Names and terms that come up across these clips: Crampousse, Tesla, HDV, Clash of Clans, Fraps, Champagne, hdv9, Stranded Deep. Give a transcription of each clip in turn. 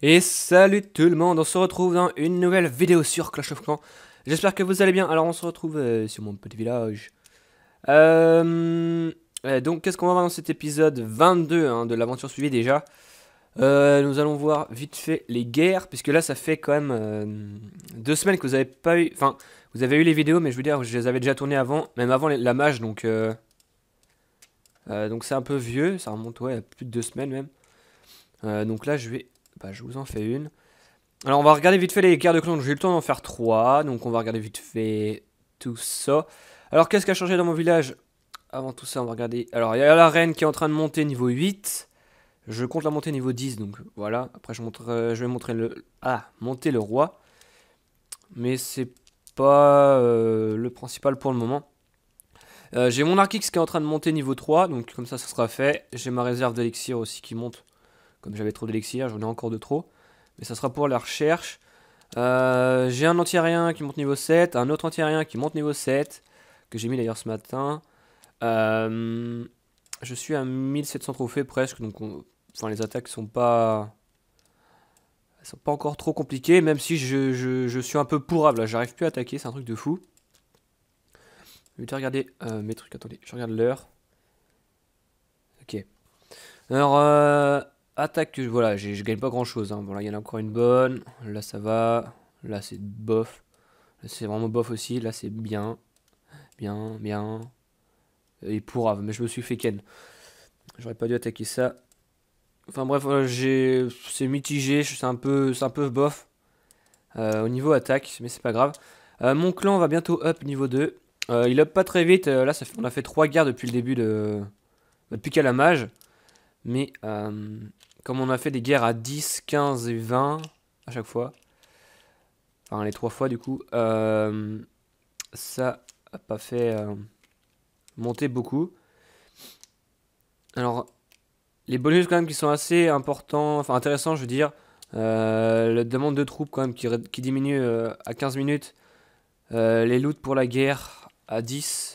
Et salut tout le monde, on se retrouve dans une nouvelle vidéo sur Clash of Clans. J'espère que vous allez bien. Alors on se retrouve sur mon petit village. Donc qu'est-ce qu'on va voir dans cet épisode 22 hein, de l'aventure suivie déjà. Nous allons voir vite fait les guerres, puisque là ça fait quand même 2 semaines que vous avez pas eu... Enfin, vous avez eu les vidéos, mais je veux dire, je les avais déjà tournées avant, même avant la mage, donc c'est un peu vieux, ça remonte ouais, à plus de 2 semaines même. Donc là je vais... Bah, je vous en fais une. Alors on va regarder vite fait les guerres de clans. J'ai eu le temps d'en faire 3. Donc on va regarder vite fait tout ça. Alors qu'est-ce qui a changé dans mon village? Avant tout ça on va regarder. Alors il y a la reine qui est en train de monter niveau 8. Je compte la monter niveau 10. Donc voilà. Après je vais montrer le... Ah, monter le roi. Mais c'est pas le principal pour le moment. J'ai mon Archix qui est en train de monter niveau 3. Donc comme ça ça sera fait. J'ai ma réserve d'élixir aussi qui monte. Comme j'avais trop d'élixir, j'en ai encore de trop. Mais ça sera pour la recherche. J'ai un anti-aérien qui monte niveau 7. Un autre anti-aérien qui monte niveau 7. Que j'ai mis d'ailleurs ce matin. Je suis à 1700 trophées presque. Donc enfin, les attaques sont pas encore trop compliquées. Même si je suis un peu pourrable. Là, j'arrive plus à attaquer. C'est un truc de fou. Je vais regarder mes trucs. Attendez, je regarde l'heure. Ok. Alors... Attaque, voilà, je gagne pas grand chose. Hein. Bon, là, il y en a encore une bonne. Là, ça va. Là, c'est bof. Là, c'est vraiment bof aussi. Là, c'est bien. Bien, bien. Et pourrave, mais je me suis fait ken. J'aurais pas dû attaquer ça. Enfin, bref, c'est mitigé. C'est un peu bof. Au niveau attaque, mais c'est pas grave. Mon clan va bientôt up niveau 2. Il up pas très vite. Là, on a fait 3 guerres depuis le début de. Depuis qu'à la mage. Mais comme on a fait des guerres à 10, 15 et 20 à chaque fois, enfin les 3 fois du coup, ça n'a pas fait monter beaucoup. Alors les bonus quand même qui sont assez importants, enfin intéressants je veux dire, la demande de troupes quand même qui diminue à 15 minutes, les loots pour la guerre à 10%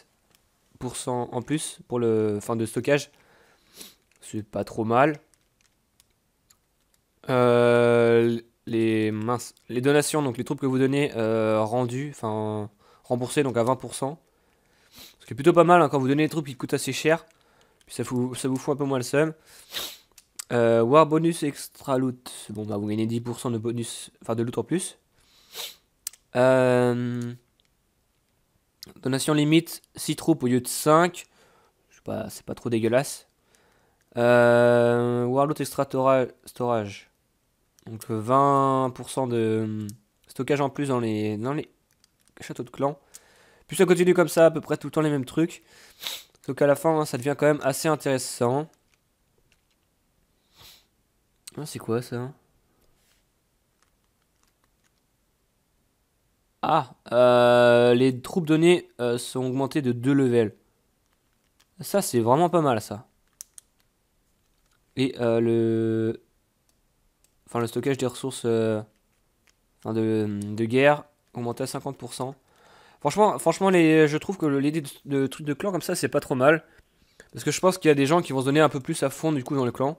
en plus pour le fin de stockage. C'est pas trop mal. Les donations, donc les troupes que vous donnez rendues, enfin remboursées, donc à 20%. Ce qui est plutôt pas mal hein, quand vous donnez des troupes qui coûtent assez cher. Puis ça vous fout un peu moins le seum. War bonus extra loot. Bon bah vous gagnez 10% de bonus, enfin de loot en plus. Donation limite 6 troupes au lieu de 5. Je sais pas, c'est pas trop dégueulasse. Warlord extra storage. Donc 20% de stockage en plus dans les châteaux de clan. Puis ça continue comme ça, à peu près tout le temps les mêmes trucs. Donc à la fin, hein, ça devient quand même assez intéressant. Ah, c'est quoi ça? Ah, les troupes données sont augmentées de 2 levels. Ça, c'est vraiment pas mal ça. Et le stockage des ressources de guerre augmente à 50%. Franchement je trouve que l'idée de trucs de clan comme ça c'est pas trop mal. Parce que je pense qu'il y a des gens qui vont se donner un peu plus à fond du coup dans le clan.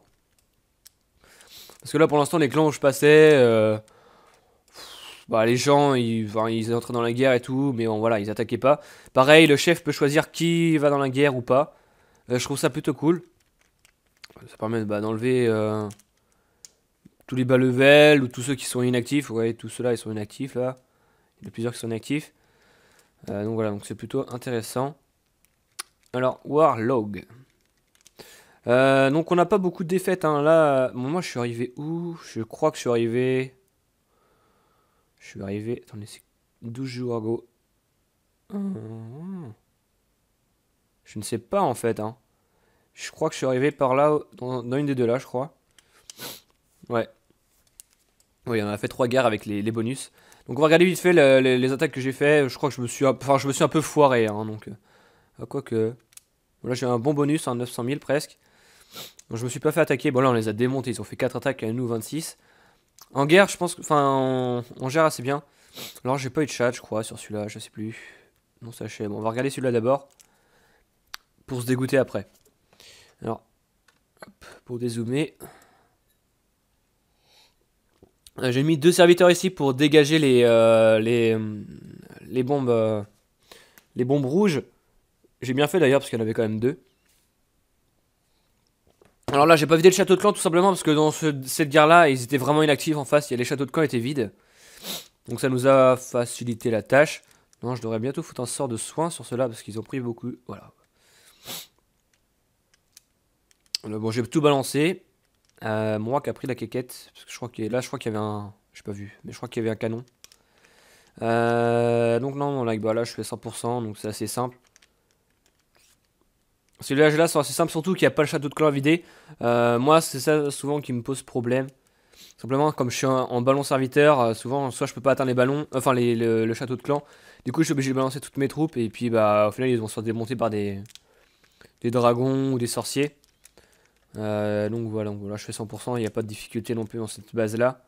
Parce que là pour l'instant les clans où je passais, bah, les gens ils entraient dans la guerre et tout, mais bon voilà ils attaquaient pas. Pareil le chef peut choisir qui va dans la guerre ou pas. Je trouve ça plutôt cool. Ça permet bah, d'enlever tous les bas level ou tous ceux qui sont inactifs. Vous voyez, tous ceux-là, ils sont inactifs, là. Il y en a plusieurs qui sont inactifs. Donc voilà, donc c'est plutôt intéressant. Alors, Warlog. Donc on n'a pas beaucoup de défaites, hein. Là, bon, moi, je suis arrivé où? Je crois que je suis arrivé... Attendez, c'est 12 jours ago. Je ne sais pas, en fait, hein. Je crois que je suis arrivé par là, dans une des deux là, je crois. Ouais. Oui, on a fait 3 guerres avec les bonus. Donc on va regarder vite fait les attaques que j'ai fait. Je crois que je me suis un peu foiré. Hein, donc, quoique. Là j'ai un bon bonus, hein, 900 000 presque. Donc je me suis pas fait attaquer. Bon là on les a démontés, ils ont fait 4 attaques à nous, 26. En guerre, je pense que. Enfin, on gère assez bien. Alors j'ai pas eu de chat, je crois, sur celui-là, je sais plus. Non, sachez. Bon, on va regarder celui-là d'abord. Pour se dégoûter après. Alors, hop, pour dézoomer. J'ai mis 2 serviteurs ici pour dégager les bombes rouges. J'ai bien fait d'ailleurs parce qu'il y en avait quand même 2. Alors là j'ai pas vidé le château de clan tout simplement parce que dans cette guerre là ils étaient vraiment inactifs en face. Les châteaux de camp étaient vides. Donc ça nous a facilité la tâche. Non, je devrais bientôt foutre un sort de soin sur ceux-là parce qu'ils ont pris beaucoup. Voilà. Alors, bon, j'ai tout balancé. Moi qui a pris la quéquette parce que je crois que là je crois qu'il y avait un, j'ai pas vu, mais je crois qu'il y avait un canon. Donc non, là, bah, là je fais 100%, donc c'est assez simple. Ces villages là sont assez simples, surtout qu'il n'y a pas le château de clan à vider. Moi c'est ça souvent qui me pose problème. Simplement comme je suis en ballon serviteur, souvent soit je peux pas atteindre les ballons, enfin le château de clan. Du coup je suis obligé de balancer toutes mes troupes et puis bah au final ils vont se faire démonter par des dragons ou des sorciers. Donc voilà, je fais 100%, il n'y a pas de difficulté non plus dans cette base là.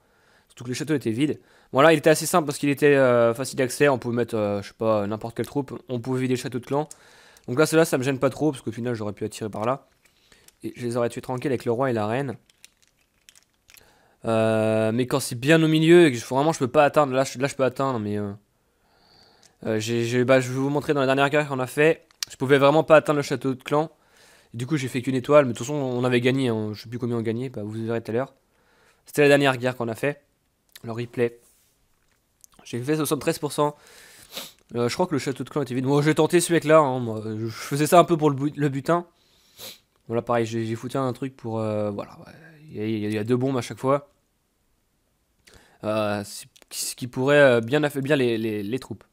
Surtout que le château était vide. Bon là il était assez simple parce qu'il était facile d'accès, on pouvait mettre je sais pas, n'importe quelle troupe, on pouvait vider le château de clan. Donc là ceux-là ça me gêne pas trop parce qu'au final j'aurais pu attirer par là. Et je les aurais tués tranquille avec le roi et la reine. Mais quand c'est bien au milieu et que vraiment je peux pas atteindre, là je peux atteindre mais... bah, je vais vous montrer dans la dernière guerre qu'on a fait, je pouvais vraiment pas atteindre le château de clan. Du coup j'ai fait qu'une étoile, mais de toute façon on avait gagné, hein. Je sais plus combien on gagnait, bah, vous verrez tout à l'heure. C'était la dernière guerre qu'on a fait, le replay. J'ai fait 73%, je crois que le château de clan était vide. Moi j'ai tenté ce mec là, hein. Moi, je faisais ça un peu pour le butin. Voilà, pareil, j'ai foutu un truc pour... voilà, il y a 2 bombes à chaque fois. Ce qui pourrait bien affaiblir les troupes.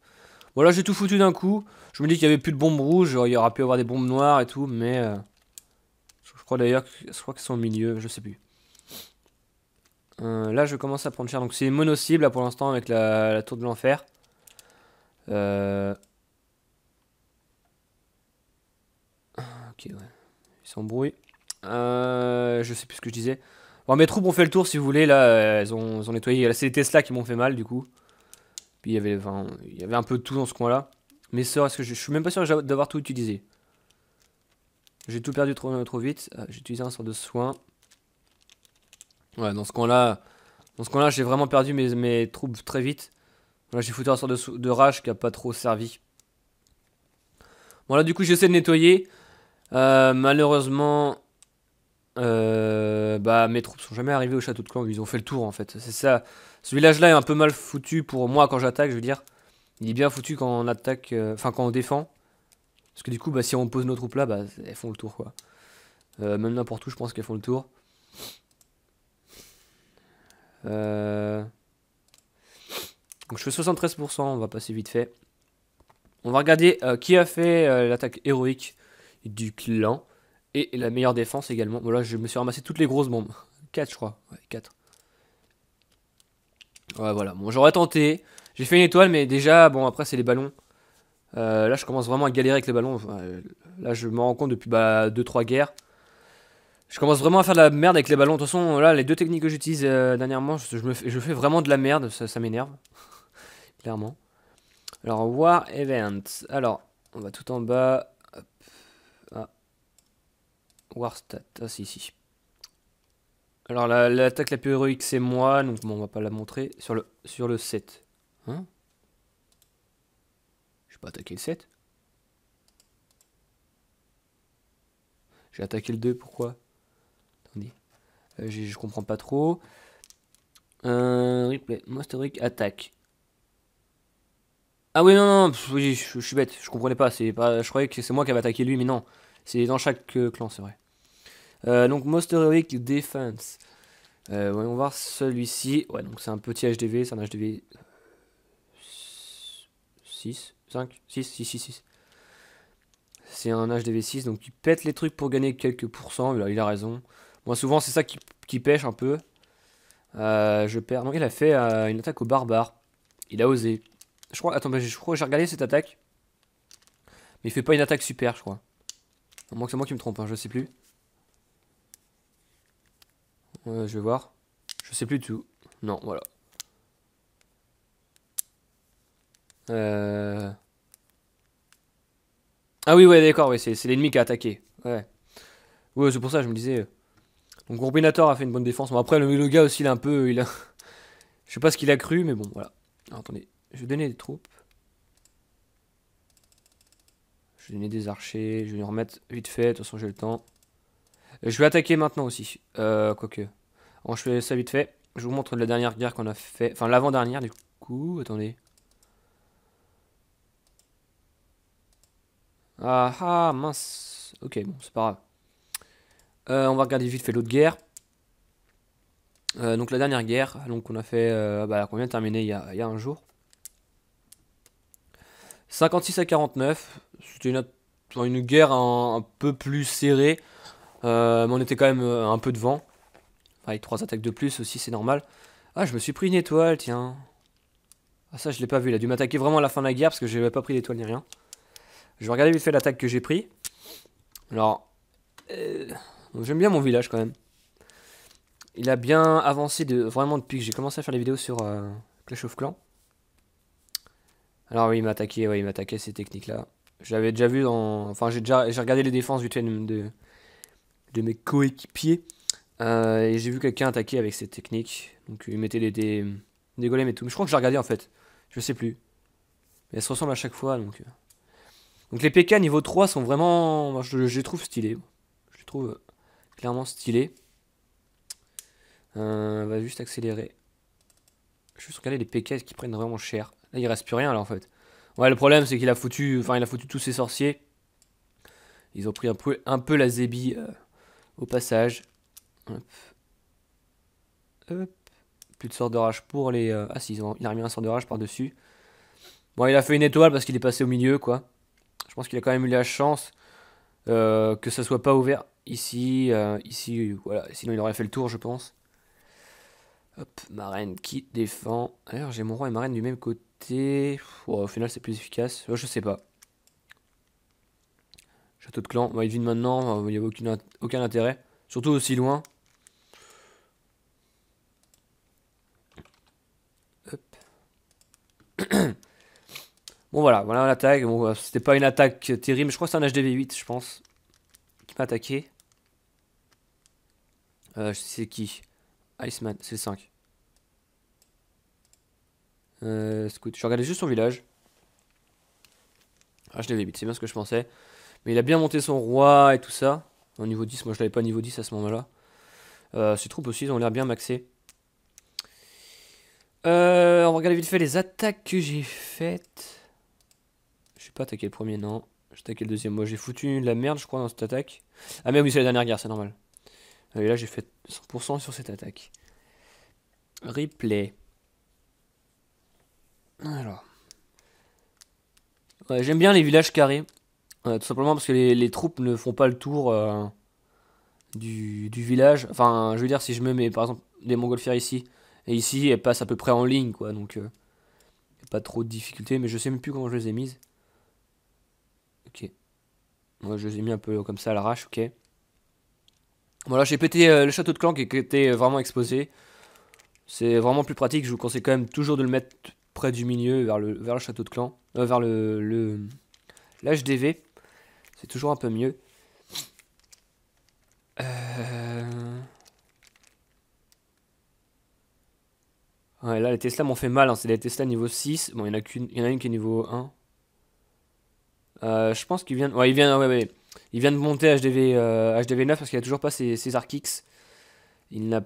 Voilà, j'ai tout foutu d'un coup. Je me dis qu'il n'y avait plus de bombes rouges, il y aura pu y avoir des bombes noires et tout, mais... je crois d'ailleurs que c'est au milieu, je sais plus. Là, je commence à prendre cher. Donc c'est une mono-cible, là, pour l'instant, avec la tour de l'enfer. Ok, ouais. Ils s'embrouillent. Je sais plus ce que je disais. Bon, mes troupes ont fait le tour, si vous voulez. Là, elles ont nettoyé. C'est les Tesla qui m'ont fait mal, du coup. Puis il y avait un peu de tout dans ce coin-là. Mes sœurs, est-ce que je suis même pas sûr d'avoir tout utilisé. J'ai tout perdu trop vite. Ah, j'ai utilisé un sort de soin. Ouais, dans ce coin-là, j'ai vraiment perdu mes troupes très vite. Là, j'ai foutu un sort de rage qui a pas trop servi. Bon, là, du coup, j'essaie de nettoyer. Malheureusement, bah, mes troupes sont jamais arrivées au château de clan. Ils ont fait le tour, en fait. C'est ça. Ce village-là est un peu mal foutu pour moi quand j'attaque, je veux dire. Il est bien foutu quand on attaque, enfin quand on défend. Parce que du coup, bah, si on pose nos troupes là, bah, elles font le tour quoi. Même n'importe où, je pense qu'elles font le tour. Donc je fais 73%, on va passer vite fait. On va regarder qui a fait l'attaque héroïque du clan. Et la meilleure défense également. Voilà, bon, je me suis ramassé toutes les grosses bombes. 4 je crois, ouais 4. Ouais voilà, bon j'aurais tenté. J'ai fait une étoile mais déjà, bon après c'est les ballons. Là je commence vraiment à galérer avec les ballons. Là je me rends compte depuis 2-3 guerres. Je commence vraiment à faire de la merde avec les ballons. De toute façon là les 2 techniques que j'utilise dernièrement, je fais vraiment de la merde, ça m'énerve. Clairement. Alors War Event. Alors on va tout en bas. Hop. Ah. War Stat. Ah c'est ici. Alors l'attaque la plus héroïque c'est moi, donc bon, on va pas la montrer. Sur le 7. Hein, j'ai pas attaqué le 7. J'ai attaqué le 2, pourquoi? Attendez. Je comprends pas trop. Replay, Monsterric, attaque. Ah oui, non, oui, je suis bête, je comprenais pas. Je croyais que c'est moi qui avais attaqué lui, mais non. C'est dans chaque clan, c'est vrai. Donc Monsterric Defense. Voyons voir celui-ci. Ouais, donc c'est un petit HDV, c'est un HDV... 6. C'est un HDV 6, donc il pète les trucs pour gagner quelques pourcents. Il a raison. Moi souvent c'est ça qui pêche un peu. Je perds. Non, il a fait une attaque au barbare. Il a osé. Je crois. Attends, je crois que j'ai regardé cette attaque. Mais il fait pas une attaque super, je crois. À moins que c'est moi qui me trompe, hein, je sais plus. Je vais voir. Je sais plus du tout. Non, voilà. Ah oui, ouais, d'accord, ouais, c'est l'ennemi qui a attaqué. Ouais. Ouais, c'est pour ça, je me disais. Donc, Combinator a fait une bonne défense. Bon, après, le gars aussi, il a un peu. Il a... Je sais pas ce qu'il a cru, mais bon, voilà. Alors, attendez, je vais donner des troupes. Je vais donner des archers. Je vais les remettre vite fait. De toute façon, j'ai le temps. Je vais attaquer maintenant aussi. Quoique. Bon, je fais ça vite fait. Je vous montre la dernière guerre qu'on a fait. Enfin, l'avant-dernière, du coup. Attendez. Ah ah, mince. Ok, bon, c'est pas grave. On va regarder vite fait l'autre guerre. Donc la dernière guerre, donc on a fait, bah, qu'on vient de terminer il y a un jour. 56 à 49, c'était une guerre un peu plus serrée, mais on était quand même un peu devant. Enfin, avec 3 attaques de plus aussi, c'est normal. Ah, je me suis pris une étoile, tiens. Ah ça, je l'ai pas vu, il a dû m'attaquer vraiment à la fin de la guerre parce que j'avais pas pris d'étoile ni rien. Je vais regarder vite fait l'attaque que j'ai pris. Alors... j'aime bien mon village quand même. Il a bien avancé vraiment depuis que j'ai commencé à faire des vidéos sur Clash of Clans. Alors oui, il m'attaquait ces techniques là. J'avais déjà vu dans... Enfin j'ai regardé les défenses du team de mes coéquipiers. Et j'ai vu quelqu'un attaquer avec ces techniques. Donc il mettait des golems et tout. Mais je crois que j'ai regardé en fait. Je sais plus. Mais elles se ressemblent à chaque fois. Donc les PK niveau 3 sont vraiment... Je les trouve stylés. Je les trouve... clairement stylé. On va juste accélérer. Je vais juste regarder les PK qui prennent vraiment cher. Là il reste plus rien là en fait. Ouais, le problème c'est qu'il a foutu, enfin il a foutu tous ses sorciers. Ils ont pris un peu la zébie au passage. Hop. Hop. Plus de sort de rage pour les... Ah si, il a remis un sort de rage par dessus. Bon, il a fait une étoile parce qu'il est passé au milieu quoi. Je pense qu'il a quand même eu la chance que ça soit pas ouvert. Ici, voilà, sinon il aurait fait le tour, je pense. Hop, ma reine qui défend. D'ailleurs, j'ai mon roi et ma reine du même côté. Oh, au final, c'est plus efficace. Oh, je sais pas. Château de clan, bah, il devine maintenant, il n'y avait aucun intérêt. Surtout aussi loin. Hop. Bon, voilà l'attaque. Bon, c'était pas une attaque terrible. Je crois que c'est un HDV8, je pense. Qui m'a attaqué? C'est qui? Iceman, c'est le 5. Scout, je regardais juste son village. Ah, je l'avais vite, c'est bien ce que je pensais. Mais il a bien monté son roi et tout ça. En niveau 10, moi je l'avais pas niveau 10 à ce moment-là. Ses troupes aussi, ils ont l'air bien maxés. On va regarder vite fait les attaques que j'ai faites. Je sais pas attaqué le premier, non. J'ai attaqué le deuxième. Moi j'ai foutu de la merde, je crois, dans cette attaque. Ah, mais oui, c'est la dernière guerre, c'est normal. Et là, j'ai fait 100% sur cette attaque. Replay. Alors. Ouais, j'aime bien les villages carrés. Tout simplement parce que les troupes ne font pas le tour du village. Enfin, je veux dire, si je me mets par exemple des montgolfières ici, et ici, elles passent à peu près en ligne, quoi. Donc, pas trop de difficultés. Mais je sais même plus comment je les ai mises. Ok. Moi, je les ai mis un peu comme ça à l'arrache, ok. Voilà, j'ai pété le château de clan qui était vraiment exposé. C'est vraiment plus pratique. Je vous conseille quand même toujours de le mettre près du milieu, vers le château de clan. Vers l'HDV. C'est toujours un peu mieux. Ouais, là, les Tesla m'ont fait mal. Hein. C'est les Tesla niveau 6. Bon, il y en a une qui est niveau 1. Je pense qu'ils viennent. Ouais, ils viennent. Ouais. Il vient de monter HDV9 parce qu'il a toujours pas ses Archix. Il n'a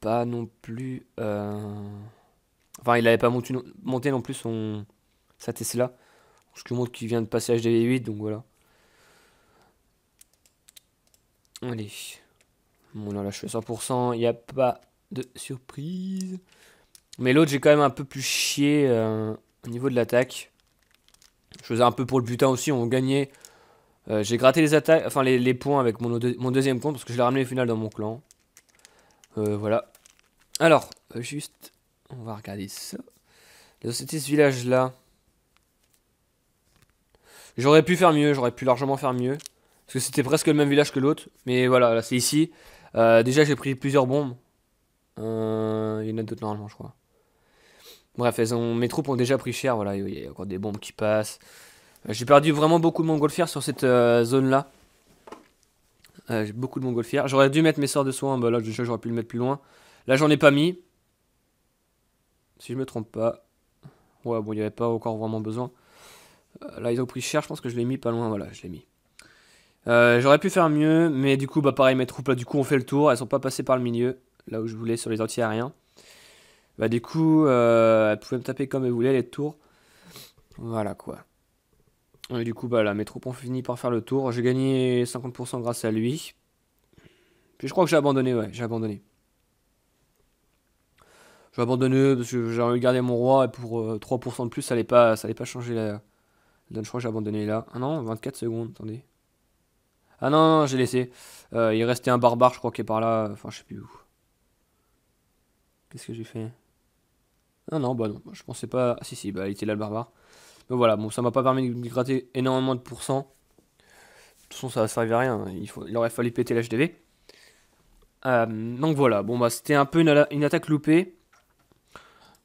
pas non plus... Enfin, il n'avait pas monté non plus sa Tesla. Ce qui montre qu'il vient de passer HDV8, donc voilà. Allez. Bon, là, je suis à 100%. Il n'y a pas de surprise. Mais l'autre, j'ai quand même un peu plus chié au niveau de l'attaque. Je faisais un peu pour le butin aussi. On gagnait... j'ai gratté les attaques, enfin les points avec mon deuxième compte parce que je l'ai ramené au final dans mon clan. Voilà. Alors, juste, on va regarder ça. C'était ce village-là. J'aurais pu faire mieux, j'aurais pu largement faire mieux. Parce que c'était presque le même village que l'autre. Mais voilà, là c'est ici. Déjà j'ai pris plusieurs bombes. Il y en a d'autres normalement je crois. Bref, mes troupes ont déjà pris cher. Voilà, il y a encore des bombes qui passent. J'ai perdu vraiment beaucoup de montgolfières sur cette zone-là. J'ai beaucoup de montgolfières. J'aurais dû mettre mes sorts de soins. Bah là déjà j'aurais pu le mettre plus loin. Là j'en ai pas mis. Si je me trompe pas. Ouais bon, il n'y avait pas encore vraiment besoin. Là ils ont pris cher, je pense que je l'ai mis pas loin, voilà, je l'ai mis. J'aurais pu faire mieux, mais du coup, bah pareil, mes troupes là, du coup on fait le tour, elles sont pas passées par le milieu, là où je voulais, sur les anti-aériens. Bah du coup, elles pouvaient me taper comme elles voulaient les tours. Voilà quoi. Et du coup, bah là, mes troupes ont fini par faire le tour, j'ai gagné 50% grâce à lui. Puis je crois que j'ai abandonné, ouais, j'ai abandonné. J'ai abandonné parce que j'ai regardé mon roi, et pour 3% de plus, ça allait pas changer la... Donc, je crois que j'ai abandonné là. Ah non, 24 secondes, attendez. Ah non, j'ai laissé. Il restait un barbare, je crois, qui est par là. Enfin, je sais plus où. Qu'est-ce que j'ai fait? Ah non, bah non, je pensais pas... Ah si, si, bah il était là, le barbare. Mais voilà, bon, ça m'a pas permis de gratter énormément de pourcents. De toute façon, ça servait à rien. Il aurait fallu péter l'HDV. Donc voilà, bon, bah c'était un peu une attaque loupée.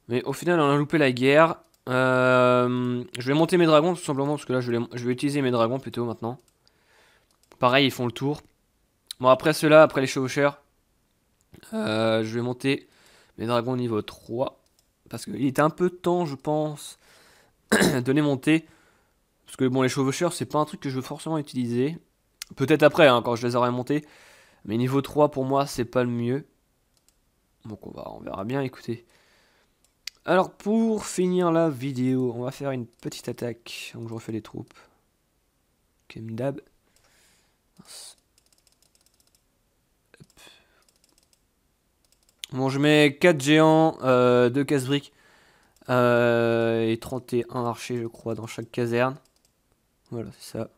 Mais au final, on a loupé la guerre. Je vais monter mes dragons tout simplement parce que là je vais utiliser mes dragons plutôt maintenant. Pareil, ils font le tour. Bon, après cela, après les chevaucheurs, je vais monter mes dragons niveau 3 parce qu'il était un peu temps, je pense, de les monter. Parce que bon, les chevaucheurs, c'est pas un truc que je veux forcément utiliser. Peut-être après, hein, quand je les aurai montés. Mais niveau 3 pour moi, c'est pas le mieux. Donc on verra bien, écoutez. Alors pour finir la vidéo, on va faire une petite attaque. Donc je refais les troupes. Comme d'hab. Bon, je mets 4 géants, 2 casse-briques et 31 archers je crois dans chaque caserne. Voilà, c'est ça.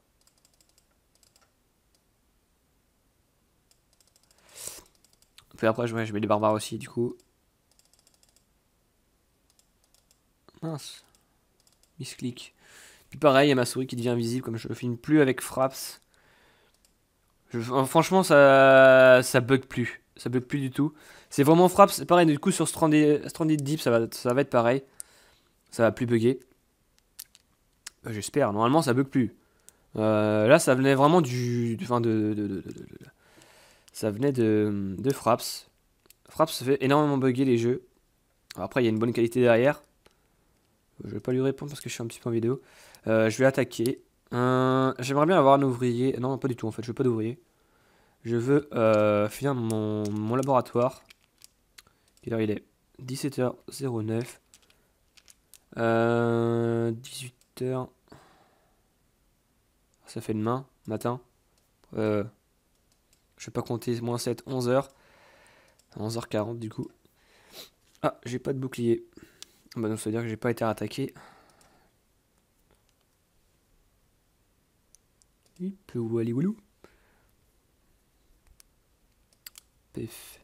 Puis après je mets des barbares aussi du coup. Mince, misclic. Puis pareil, il y a ma souris qui devient invisible comme je ne filme plus avec Fraps. Franchement, ça bug plus. Ça bug plus du tout. C'est vraiment Fraps. Pareil, du coup, sur Stranded Deep, ça va être pareil. Ça va plus bugger. J'espère. Normalement, ça bug plus. Là, ça venait vraiment du. Enfin, ça venait de Fraps. Fraps fait énormément bugger les jeux. Alors, après, il y a une bonne qualité derrière. Je vais pas lui répondre parce que je suis un petit peu en vidéo. Je vais attaquer. J'aimerais bien avoir un ouvrier. Non, pas du tout en fait. Je veux pas d'ouvrier. Je veux finir mon laboratoire. Quelle heure il est? 17h09. 18h. Ça fait demain, matin. Je vais pas compter. Moins 7, 11h. 11h40 du coup. Ah, j'ai pas de bouclier. Bah donc ça veut dire que j'ai pas été attaqué. Il peut aller oulou. Pef.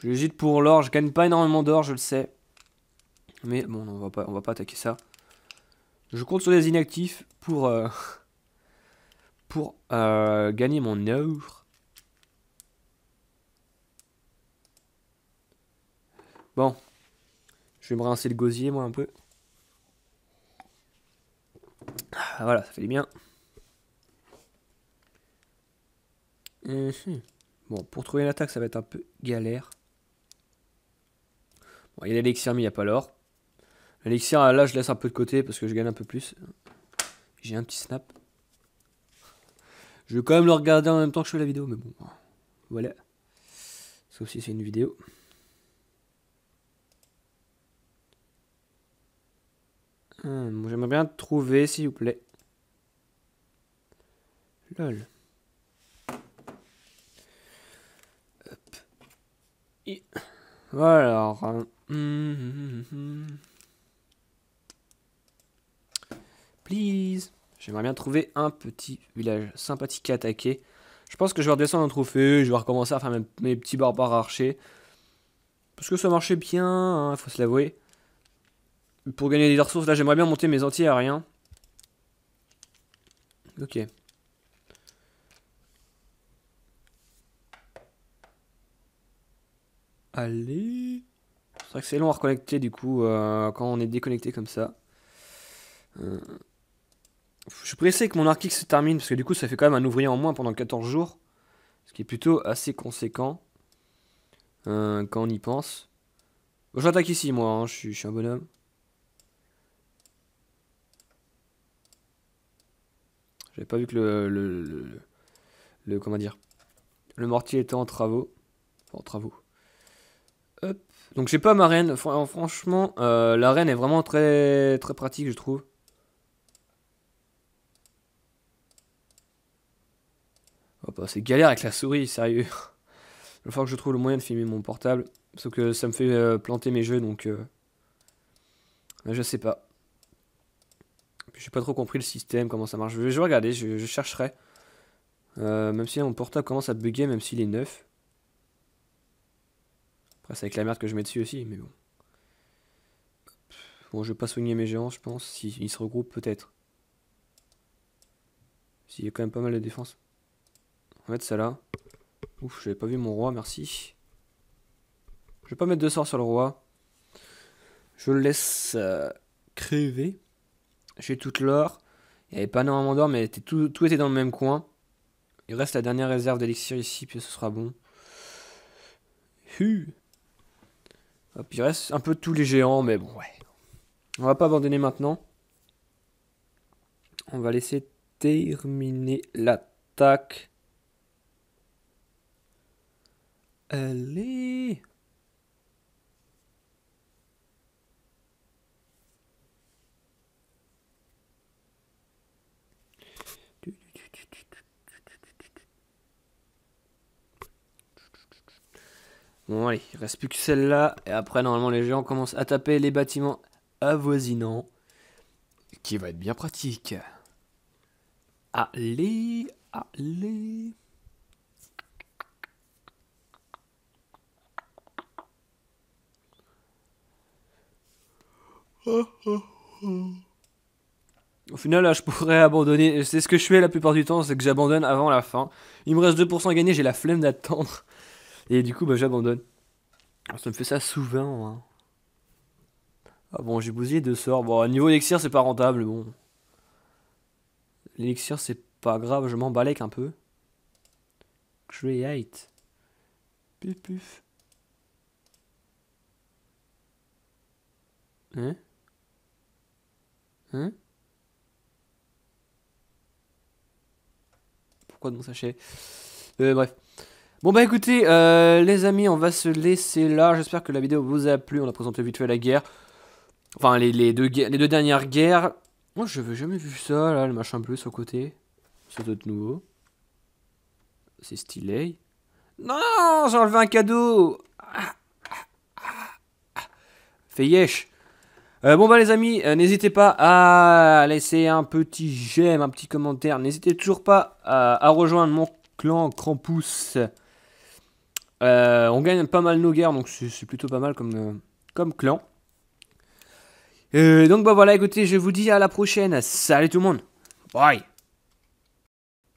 J'hésite pour l'or, je gagne pas énormément d'or, je le sais. Mais bon, on va pas attaquer ça. Je compte sur les inactifs pour gagner mon or. Bon, je vais me rincer le gosier, moi, un peu. Voilà, ça fait du bien. Bon, pour trouver une attaque, ça va être un peu galère. Bon, il y a l'élixir, mais il n'y a pas l'or. L'élixir, là, je laisse un peu de côté parce que je gagne un peu plus. J'ai un petit snap. Je vais quand même le regarder en même temps que je fais la vidéo, mais bon, voilà. Sauf si c'est une vidéo. J'aimerais bien trouver, s'il vous plaît. Lol. Hop. Voilà. Please. J'aimerais bien trouver un petit village sympathique à attaquer. Je Je pense que je vais redescendre un trophée, je vais recommencer à faire mes petits barbares archers. Parce que ça marchait bien, hein, faut se l'avouer. Pour gagner des ressources, là j'aimerais bien monter mes anti-aériens. Ok. Allez. C'est vrai que c'est long à reconnecter du coup quand on est déconnecté comme ça. Je suis pressé que mon arc se termine parce que du coup ça fait quand même un ouvrier en moins pendant 14 jours. Ce qui est plutôt assez conséquent quand on y pense. Bon, j'attaque ici moi, hein, je suis un bonhomme. J'avais pas vu que le comment dire, le mortier était en travaux. Enfin, en travaux. Hop. Donc j'ai pas ma reine. Franchement, la reine est vraiment très pratique, je trouve. Oh, bah, c'est galère avec la souris, sérieux. Il va falloir que je trouve le moyen de filmer mon portable. Sauf que ça me fait planter mes jeux, donc... je sais pas. J'ai pas trop compris le système, comment ça marche. Je vais regarder, je chercherai. Même si là, mon portable commence à bugger, même s'il est neuf. Après, c'est avec la merde que je mets dessus aussi, mais bon. Bon, je vais pas soigner mes géants, je pense. S'ils se regroupent, peut-être. S'il y a quand même pas mal de défense. On va mettre ça là. Ouf, j'avais pas vu mon roi, merci. Je vais pas mettre de sort sur le roi. Je le laisse crever. J'ai toute l'or. Il n'y avait pas énormément d'or, mais tout était dans le même coin. Il reste la dernière réserve d'élixir ici, puis ce sera bon. Hop, il reste un peu tous les géants, mais bon, ouais. On va pas abandonner maintenant. On va laisser terminer l'attaque. Allez. Bon allez, il reste plus que celle-là, et après normalement les géants commencent à taper les bâtiments avoisinants, qui va être bien pratique. Allez, allez. Au final là je pourrais abandonner, c'est ce que je fais la plupart du temps, c'est que j'abandonne avant la fin. Il me reste 2% à gagner, j'ai la flemme d'attendre. Et du coup, bah, j'abandonne. Ça me fait ça souvent. Hein. Ah bon, j'ai bousillé 2 sorts. Bon, niveau élixir, c'est pas rentable. Bon. L'élixir, c'est pas grave. Je m'emballais un peu. Create. Puf, puf. Hein? Hein? Pourquoi de mon sachet? Bref. Bon bah écoutez les amis, on va se laisser là, j'espère que la vidéo vous a plu, on a présenté vite fait la guerre, enfin les deux dernières guerres, moi je n'avais jamais vu ça là, le machin bleu sur le côté, ça doit être nouveau, c'est stylé, non j'ai enlevé un cadeau, fait yesh. Bon bah les amis, n'hésitez pas à laisser un petit j'aime, un petit commentaire, n'hésitez toujours pas à rejoindre mon clan Crampousse. On gagne pas mal nos guerres, donc c'est plutôt pas mal comme clan. Donc bah voilà, écoutez, je vous dis à la prochaine. Salut tout le monde. Bye.